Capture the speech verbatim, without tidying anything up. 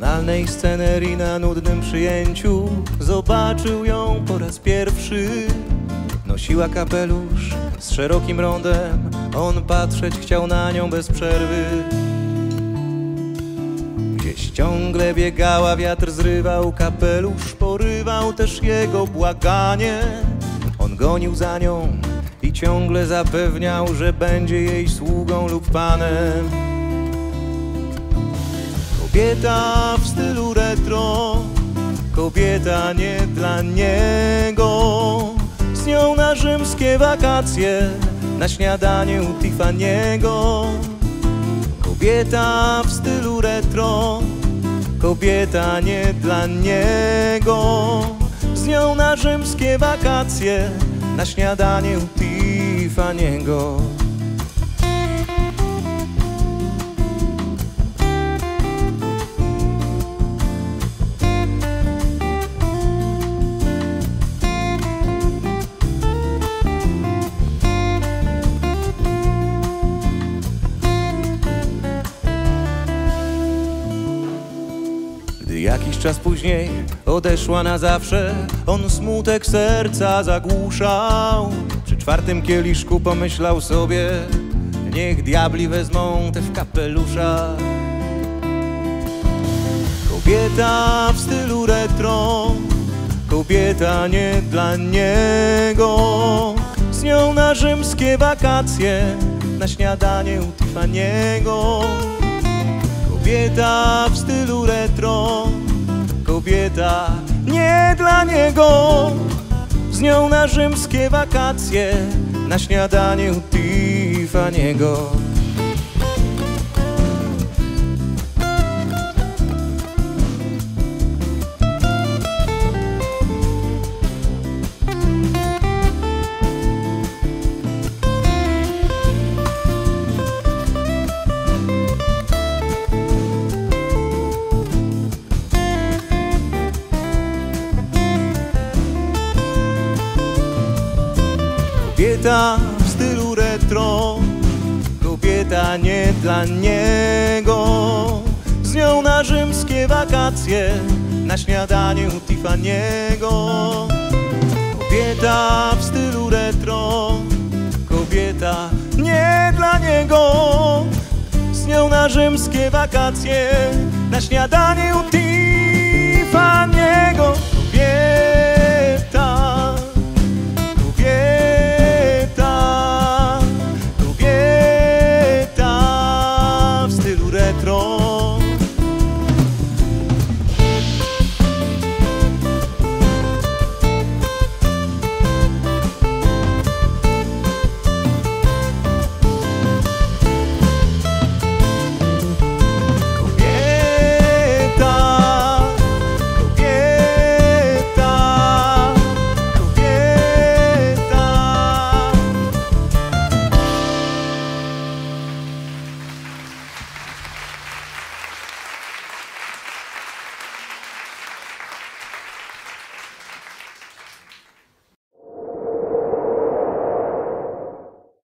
banalnej scenerii na nudnym przyjęciu zobaczył ją po raz pierwszy. Nosiła kapelusz z szerokim rondem, on patrzeć chciał na nią bez przerwy. Gdzieś ciągle biegała, wiatr zrywał kapelusz, porywał też jego błaganie. On gonił za nią i ciągle zapewniał, że będzie jej sługą lub panem. Kobieta w stylu retro, kobieta nie dla niego. Z nią na rzymskie wakacje, na śniadanie u Tiffany'ego. Kobieta w stylu retro, kobieta nie dla niego. Z nią na rzymskie wakacje, na śniadanie u Tiffany'ego. Jakiś czas później odeszła na zawsze, on smutek serca zagłuszał. Przy czwartym kieliszku pomyślał sobie, niech diabli wezmą te w kapelusza. Kobieta w stylu retro, kobieta nie dla niego. Z nią na rzymskie wakacje, na śniadanie u Tiffany'ego. Kobieta w stylu retro, kobieta nie dla niego. Z nią na rzymskie wakacje, na śniadanie u Tiffany'ego. Kobieta w stylu retro, kobieta nie dla niego. Z nią na rzymskie wakacje, na śniadanie u Tiffany'ego. Kobieta w stylu retro, kobieta nie dla niego. Z nią na rzymskie wakacje, na śniadanie u Tiffany'ego.